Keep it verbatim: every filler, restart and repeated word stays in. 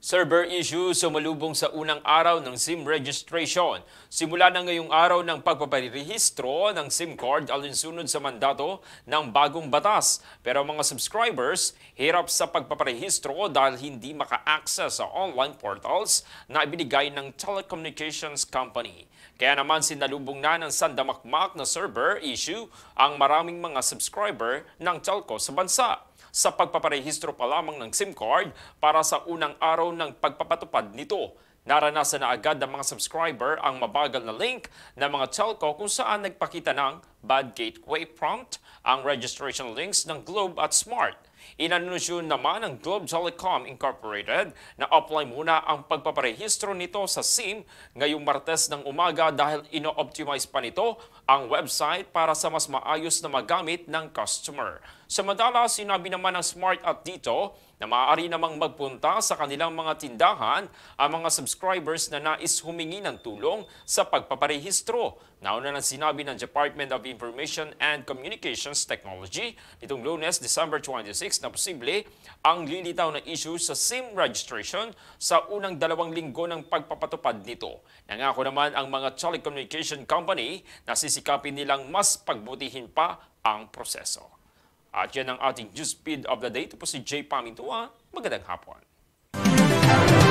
Server issue sumalubong sa unang araw ng SIM registration. Simula na ngayong araw ng pagpaparehistro ng SIM card alinsunod sa mandato ng bagong batas. Pero mga subscribers, hirap sa pagpaparehistro dahil hindi maka-access sa online portals na ibinigay ng telecommunications company. Kaya naman sinalubong na ng sandamakmak na server issue ang maraming mga subscriber ng telco sa bansa. Sa pagpaparehistro pa lamang ng SIM card para sa unang araw ng pagpapatupad nito. Naranasan na agad ng mga subscriber ang mabagal na link ng mga telco kung saan nagpakita ng bad gateway prompt ang registration links ng Globe at Smart. Inanunsyo naman ng Globe Telecom Incorporated na apply muna ang pagpaparehistro nito sa SIM ngayong Martes ng umaga dahil ino-optimize pa nito ang website para sa mas maayos na magamit ng customer. Samantala, sinabi naman ng Smart at Dito na maaari namang magpunta sa kanilang mga tindahan ang mga subscribers na nais humingi ng tulong sa pagpaparehistro. Nauna nang sinabi ng Department of Information and Communications Technology nitong Lunes, December twenty-sixth na posible ang lilitaw na issue sa SIM registration sa unang dalawang linggo ng pagpapatupad nito. Nangako naman ang mga telecommunication company na sisikapin nilang mas pagbutihin pa ang proseso. At yan ang ating news feed of the day. Ito po si Jay Pamintua. Magandang hapon.